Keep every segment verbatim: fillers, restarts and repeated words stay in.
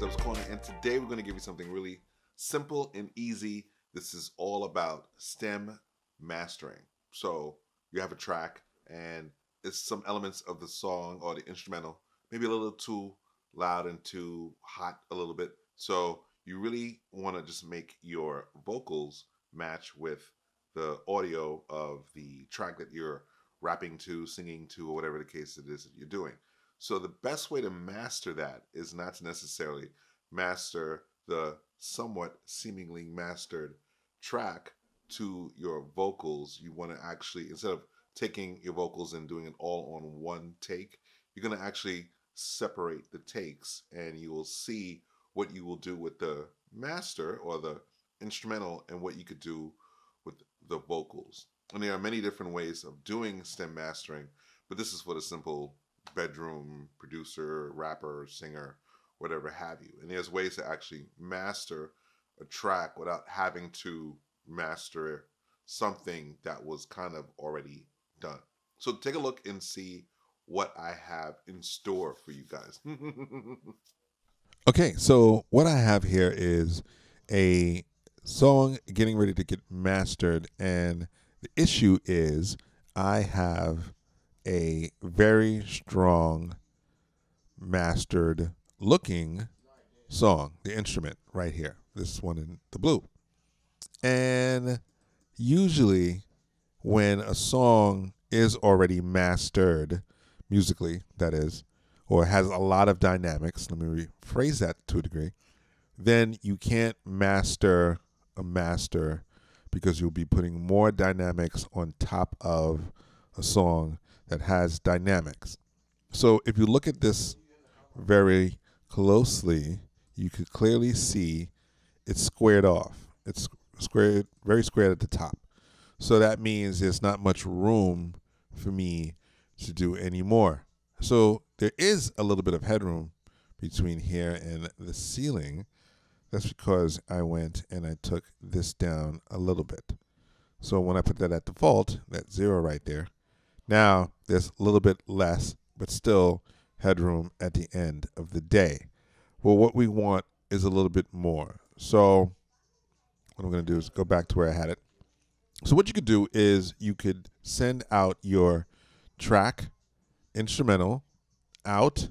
I'm Zeb's Corner, and today we're going to give you something really simple and easy. This is all about stem mastering. So you have a track and it's some elements of the song or the instrumental, maybe a little too loud and too hot a little bit. So you really want to just make your vocals match with the audio of the track that you're rapping to, singing to, or whatever the case it is that you're doing. So the best way to master that is not to necessarily master the somewhat seemingly mastered track to your vocals. You want to actually, instead of taking your vocals and doing it all on one take, you're going to actually separate the takes, and you will see what you will do with the master or the instrumental and what you could do with the vocals. And there are many different ways of doing stem mastering, but this is for the simple bedroom producer, rapper, singer, whatever have you. And there's ways to actually master a track without having to master something that was kind of already done. So take a look and see what I have in store for you guys. Okay, so what I have here is a song getting ready to get mastered, and the issue is I have a very strong mastered looking song, the instrument right here, this one in the blue. And usually when a song is already mastered musically, that is, or has a lot of dynamics, let me rephrase that to a degree, then you can't master a master because you'll be putting more dynamics on top of a song that has dynamics. So if you look at this very closely, you could clearly see it's squared off. It's squared, very squared at the top. So that means there's not much room for me to do any more. So there is a little bit of headroom between here and the ceiling. That's because I went and I took this down a little bit. So when I put that at default, that zero right there, now there's a little bit less, but still headroom at the end of the day. Well, what we want is a little bit more. So what I'm going to do is go back to where I had it. So what you could do is you could send out your track instrumental out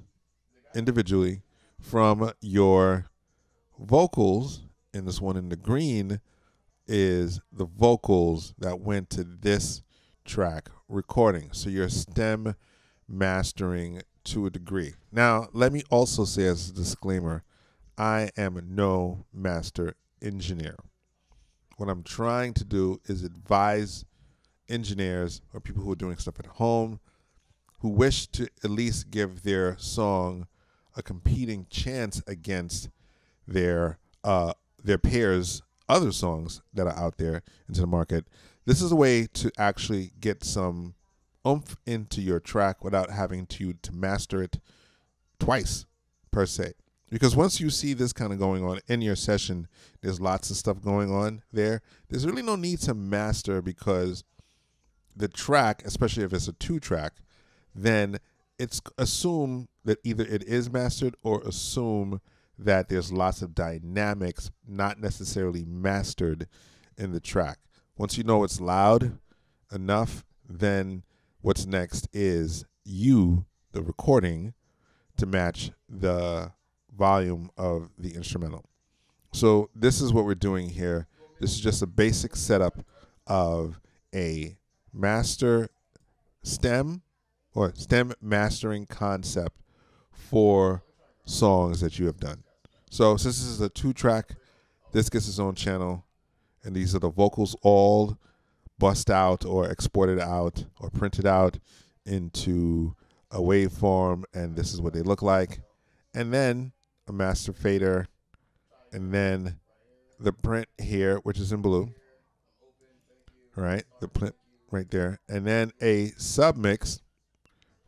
individually from your vocals, and this one in the green is the vocals that went to this track recording. So your stem mastering to a degree. Now, let me also say as a disclaimer, I am no master engineer. What I'm trying to do is advise engineers or people who are doing stuff at home who wish to at least give their song a competing chance against their uh, their peers, other songs that are out there into the market. This is a way to actually get some oomph into your track without having to, to master it twice per se. Because once you see this kind of going on in your session, there's lots of stuff going on there. There's really no need to master because the track, especially if it's a two track, then it's assume that either it is mastered or assume that there's lots of dynamics not necessarily mastered in the track. Once you know it's loud enough, then what's next is you, the recording, to match the volume of the instrumental. So this is what we're doing here. This is just a basic setup of a master stem or stem mastering concept for songs that you have done. So since this is a two track, this gets its own channel, and these are the vocals all bust out or exported out or printed out into a waveform, and this is what they look like. And then a master fader, and then the print here, which is in blue, right? The print right there, and then a submix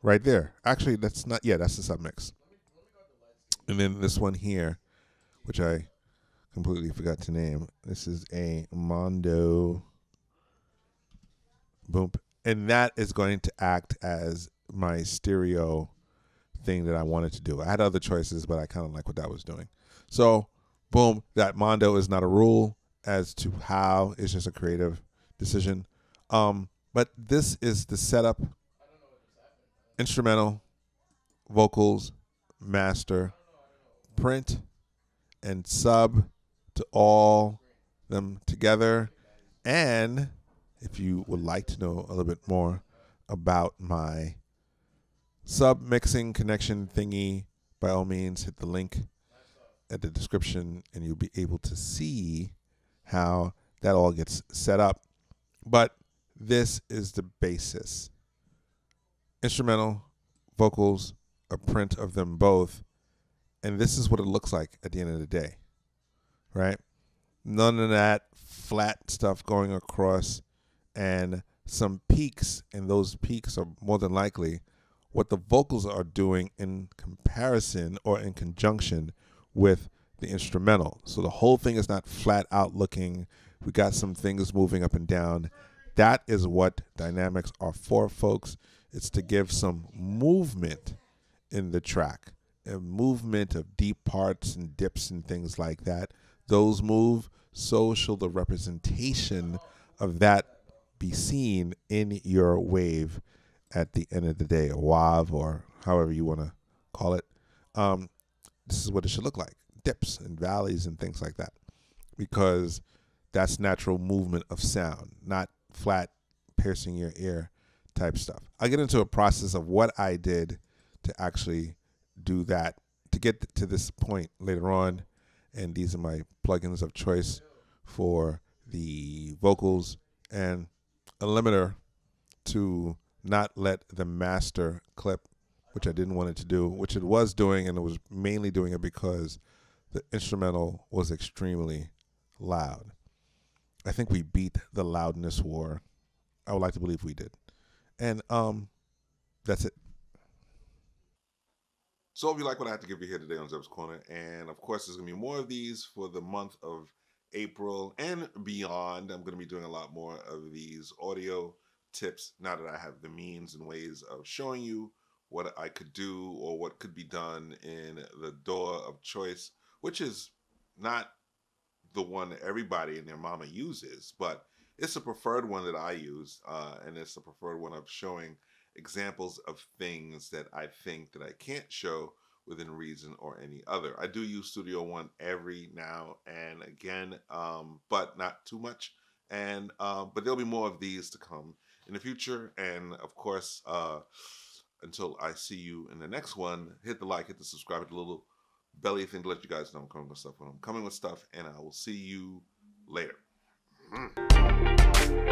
right there. Actually, that's not, yeah, that's the submix. And then this one here, which I completely forgot to name. This is a Mondo. Boom. And that is going to act as my stereo thing that I wanted to do. I had other choices, but I kind of like what I was doing. So, boom, that Mondo is not a rule as to how. It's just a creative decision. Um, but this is the setup, instrumental, vocals, master, print, and sub to all them together. And if you would like to know a little bit more about my sub mixing connection thingy, by all means, hit the link at the description and you'll be able to see how that all gets set up. But this is the basis. Instrumental, vocals, a print of them both. And this is what it looks like at the end of the day, right? None of that flat stuff going across and some peaks, and those peaks are more than likely what the vocals are doing in comparison or in conjunction with the instrumental. So the whole thing is not flat out looking. We got some things moving up and down. That is what dynamics are for, folks. It's to give some movement in the track, a movement of deep parts and dips and things like that. Those move, so shall the representation of that be seen in your wave at the end of the day, a wave, or however you want to call it. Um, this is what it should look like, dips and valleys and things like that, because that's natural movement of sound, not flat, piercing your ear type stuff. I'll get into a process of what I did to actually do that, to get to this point later on. And these are my plugins of choice for the vocals and a limiter to not let the master clip, which I didn't want it to do, which it was doing, and it was mainly doing it because the instrumental was extremely loud. I think we beat the loudness war. I would like to believe we did. And um, that's it. So if you like what I have to give you here today on Zeb's Corner, and of course there's going to be more of these for the month of April and beyond. I'm going to be doing a lot more of these audio tips now that I have the means and ways of showing you what I could do or what could be done in the door of choice, which is not the one that everybody and their mama uses, but it's a preferred one that I use, uh, and it's a preferred one of showing examples of things that I think that I can't show within reason or any other. I do use Studio One every now and again, um, but not too much. And uh, but there'll be more of these to come in the future. And of course, uh, until I see you in the next one, hit the like, hit the subscribe, hit the little belly thing to let you guys know I'm coming with stuff when I'm coming with stuff. And I will see you later. Mm.